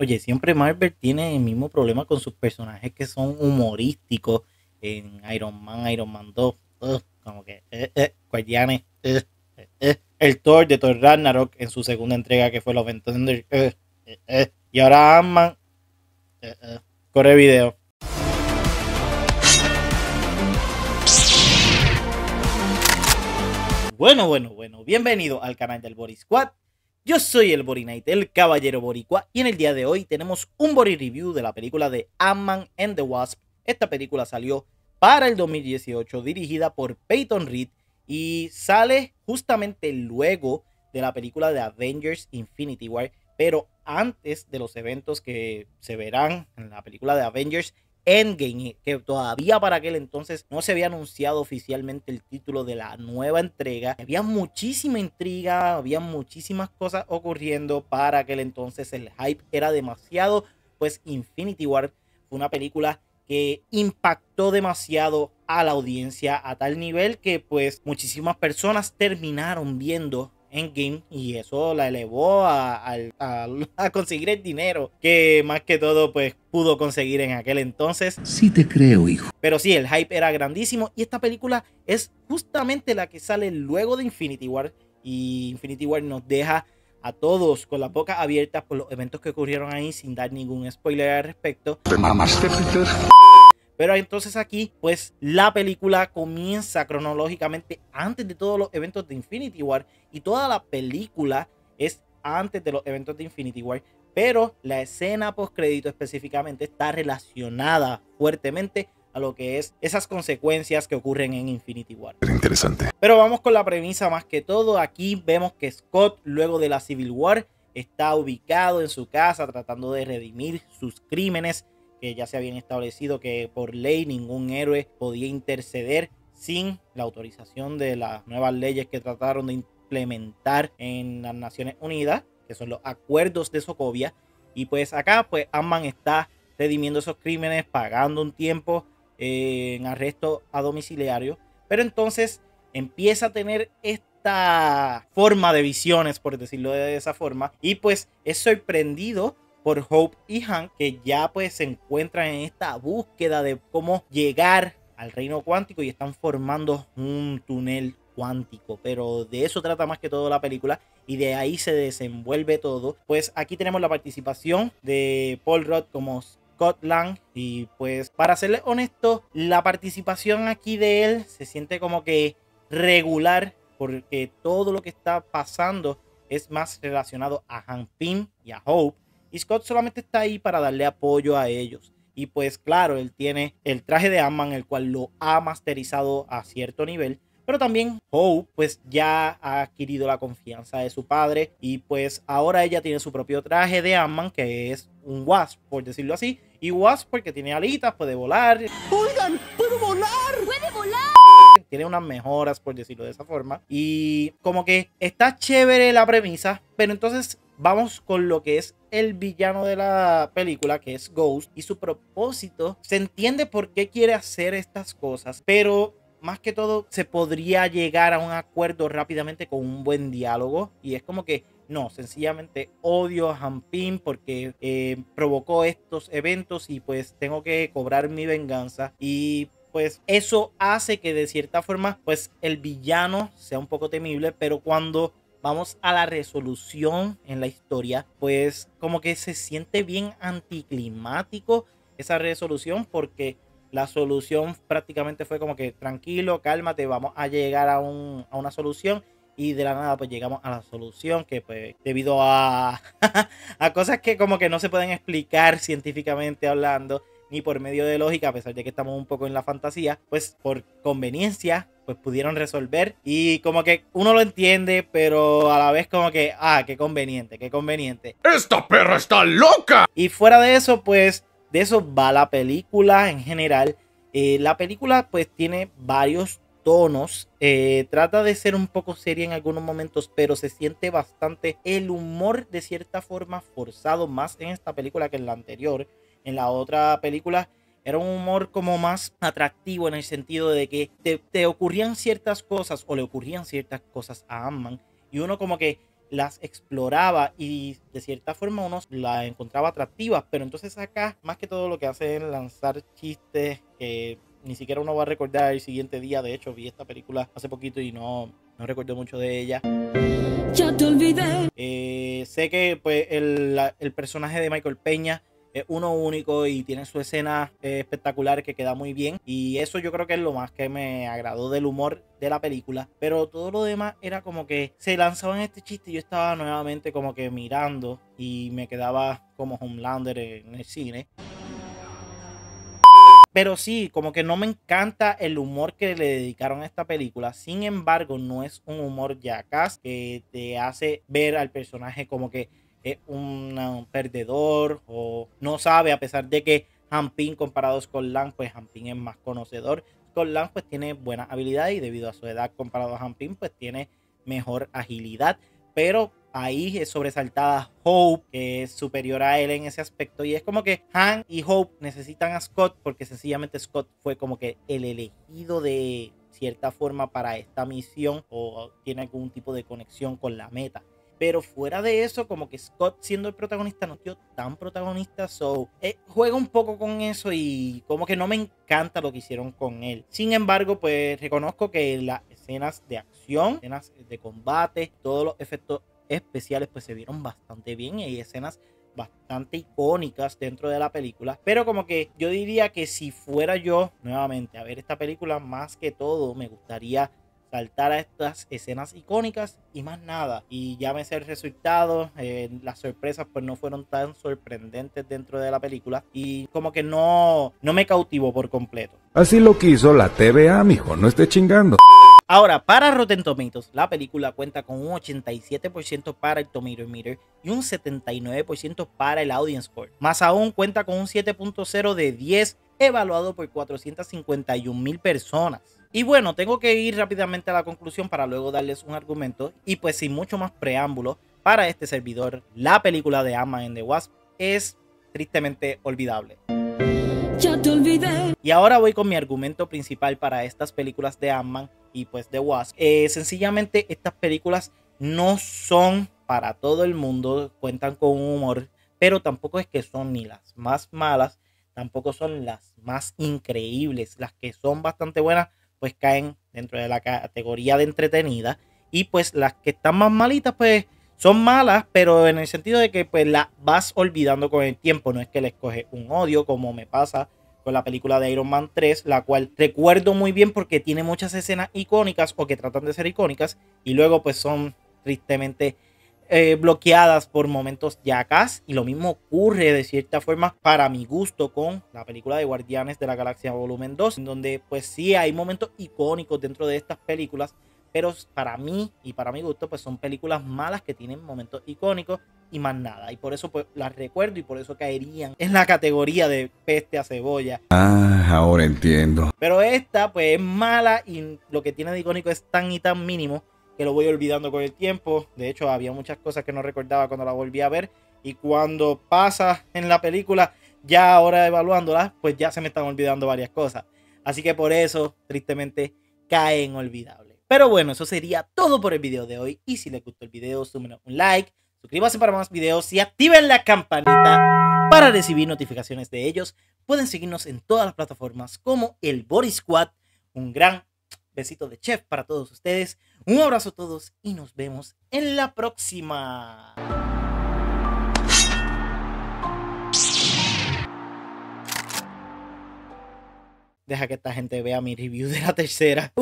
Oye, siempre Marvel tiene el mismo problema con sus personajes que son humorísticos. En Iron Man 2, como que, guardianes, el Thor de Thor Ragnarok en su segunda entrega que fue Love and Thunder, y ahora Ant-Man, corre video. Bueno, bienvenido al canal del BoriSquad. Yo soy el BoriKnight, el caballero boricua, y en el día de hoy tenemos un BoriReview de la película de Ant-Man and the Wasp. Esta película salió para el 2018, dirigida por Peyton Reed, y sale justamente luego de la película de Avengers Infinity War, pero antes de los eventos que se verán en la película de Avengers Endgame, que todavía para aquel entonces no se había anunciado oficialmente el título de la nueva entrega. Había muchísima intriga, había muchísimas cosas ocurriendo para aquel entonces, el hype era demasiado, pues Infinity War fue una película que impactó demasiado a la audiencia a tal nivel que pues muchísimas personas terminaron viendo Endgame y eso la elevó a conseguir el dinero que más que todo pues pudo conseguir en aquel entonces. Sí te creo, hijo. Pero sí, el hype era grandísimo y esta película es justamente la que sale luego de Infinity War, y Infinity War nos deja a todos con las bocas abiertas por los eventos que ocurrieron ahí sin dar ningún spoiler al respecto. Te mamaste, Peter. Pero entonces aquí, pues, la película comienza cronológicamente antes de todos los eventos de Infinity War. Y toda la película es antes de los eventos de Infinity War. Pero la escena postcrédito específicamente está relacionada fuertemente a lo que es esas consecuencias que ocurren en Infinity War. Interesante. Pero vamos con la premisa más que todo. Aquí vemos que Scott, luego de la Civil War, está ubicado en su casa tratando de redimir sus crímenes, que ya se habían establecido que por ley ningún héroe podía interceder sin la autorización de las nuevas leyes que trataron de implementar en las Naciones Unidas, que son los acuerdos de Sokovia. Y pues acá pues Ant-Man está redimiendo esos crímenes, pagando un tiempo en arresto a domiciliario, pero entonces empieza a tener esta forma de visiones, por decirlo de esa forma, y pues es sorprendido por Hope y Hank, que ya pues se encuentran en esta búsqueda de cómo llegar al reino cuántico y están formando un túnel cuántico, pero de eso trata más que todo la película y de ahí se desenvuelve todo. Pues aquí tenemos la participación de Paul Rudd como Scott Lang y pues para serles honesto, la participación aquí de él se siente como que regular porque todo lo que está pasando es más relacionado a Hank Pym y a Hope. Y Scott solamente está ahí para darle apoyo a ellos. Y pues claro, él tiene el traje de Ant-Man, el cual lo ha masterizado a cierto nivel. Pero también Hope pues ya ha adquirido la confianza de su padre. Y pues ahora ella tiene su propio traje de Ant-Man, que es un Wasp, por decirlo así. Y Wasp porque tiene alitas, puede volar. ¡Oigan! ¡Puedo volar! ¡Puede volar! Tiene unas mejoras, por decirlo de esa forma. Y como que está chévere la premisa, pero entonces vamos con lo que es el villano de la película, que es Ghost, y su propósito. Se entiende por qué quiere hacer estas cosas, pero más que todo se podría llegar a un acuerdo rápidamente con un buen diálogo. Y es como que no, sencillamente odio a Hank Pym porque provocó estos eventos y pues tengo que cobrar mi venganza. Y pues eso hace que de cierta forma pues el villano sea un poco temible, pero cuando vamos a la resolución en la historia, pues como que se siente bien anticlimático esa resolución porque la solución prácticamente fue como que tranquilo, cálmate, vamos a llegar a una solución y de la nada pues llegamos a la solución que pues debido a cosas que como que no se pueden explicar científicamente hablando ni por medio de lógica, a pesar de que estamos un poco en la fantasía, pues por conveniencia pues pudieron resolver y como que uno lo entiende, pero a la vez como que, ah, qué conveniente, qué conveniente. ¡Esta perra está loca! Y fuera de eso, pues, de eso va la película en general. La película, pues, tiene varios tonos. Trata de ser un poco seria en algunos momentos, pero se siente bastante el humor de cierta forma forzado más en esta película que en la anterior. En la otra película era un humor como más atractivo en el sentido de que te ocurrían ciertas cosas o le ocurrían ciertas cosas a Ant-Man y uno como que las exploraba y de cierta forma uno la encontraba atractiva, pero entonces acá más que todo lo que hace es lanzar chistes que ni siquiera uno va a recordar el siguiente día. De hecho, vi esta película hace poquito y no recuerdo mucho de ella. Ya te olvidé. Sé que pues el personaje de Michael Peña es uno único y tiene su escena espectacular que queda muy bien, y eso yo creo que es lo más que me agradó del humor de la película. Pero todo lo demás era como que se lanzaban este chiste y yo estaba nuevamente como que mirando y me quedaba como Homelander en el cine. Pero sí, como que no me encanta el humor que le dedicaron a esta película. Sin embargo, no es un humor jackass que te hace ver al personaje como que es un perdedor o no sabe, a pesar de que Hank Pym, comparados con Lang, pues Hank Pym es más conocedor. Con Lang pues tiene buena habilidad y debido a su edad comparado a Hank Pym pues tiene mejor agilidad, pero ahí es sobresaltada Hope, que es superior a él en ese aspecto, y es como que Hank y Hope necesitan a Scott porque sencillamente Scott fue como que el elegido de cierta forma para esta misión o tiene algún tipo de conexión con la meta. Pero fuera de eso, como que Scott siendo el protagonista no dio tan protagonista. So, juega un poco con eso y como que no me encanta lo que hicieron con él. Sin embargo, pues reconozco que las escenas de acción, escenas de combate, todos los efectos especiales pues se vieron bastante bien. Y hay escenas bastante icónicas dentro de la película. Pero como que yo diría que si fuera yo nuevamente a ver esta película, más que todo me gustaría saltar a estas escenas icónicas y más nada. Y ya me sé el resultado. Las sorpresas pues no fueron tan sorprendentes dentro de la película y como que no me cautivó por completo. Así lo quiso la TVA, mijo, no esté chingando. Ahora, para Rotten Tomatoes, la película cuenta con un 87% para el Tomato Meter y un 79% para el Audience Score. Más aún, cuenta con un 7.0 de 10 evaluado por 451,000 personas. Y bueno, tengo que ir rápidamente a la conclusión para luego darles un argumento. Y pues sin mucho más preámbulo, para este servidor, la película de Ant-Man and the Wasp es tristemente olvidable. Ya te olvidé. Y ahora voy con mi argumento principal para estas películas de Ant-Man y pues The Wasp. Sencillamente estas películas no son para todo el mundo, cuentan con un humor, pero tampoco es que son ni las más malas, tampoco son las más increíbles. Las que son bastante buenas pues caen dentro de la categoría de entretenida, y pues las que están más malitas pues son malas, pero en el sentido de que pues las vas olvidando con el tiempo. No es que les coge un odio como me pasa con la película de Iron Man 3, la cual recuerdo muy bien porque tiene muchas escenas icónicas o que tratan de ser icónicas y luego pues son tristemente bloqueadas por momentos jackass. Y lo mismo ocurre de cierta forma para mi gusto con la película de Guardianes de la Galaxia Volumen 2, en donde pues sí hay momentos icónicos dentro de estas películas, pero para mí y para mi gusto pues son películas malas que tienen momentos icónicos y más nada, y por eso pues las recuerdo y por eso caerían en la categoría de peste a cebolla. Ah, ahora entiendo. Pero esta pues es mala y lo que tiene de icónico es tan y tan mínimo que lo voy olvidando con el tiempo. De hecho, había muchas cosas que no recordaba cuando la volví a ver, y cuando pasa en la película, ya ahora evaluándola, pues ya se me están olvidando varias cosas. Así que por eso, tristemente, cae en olvidable. Pero bueno, eso sería todo por el video de hoy. Y si les gustó el video, súmenos un like, suscríbanse para más videos y activen la campanita para recibir notificaciones de ellos. Pueden seguirnos en todas las plataformas como el BoriSquad. Un gran besito de chef para todos ustedes. Un abrazo a todos y nos vemos en la próxima. Deja que esta gente vea mi review de la tercera.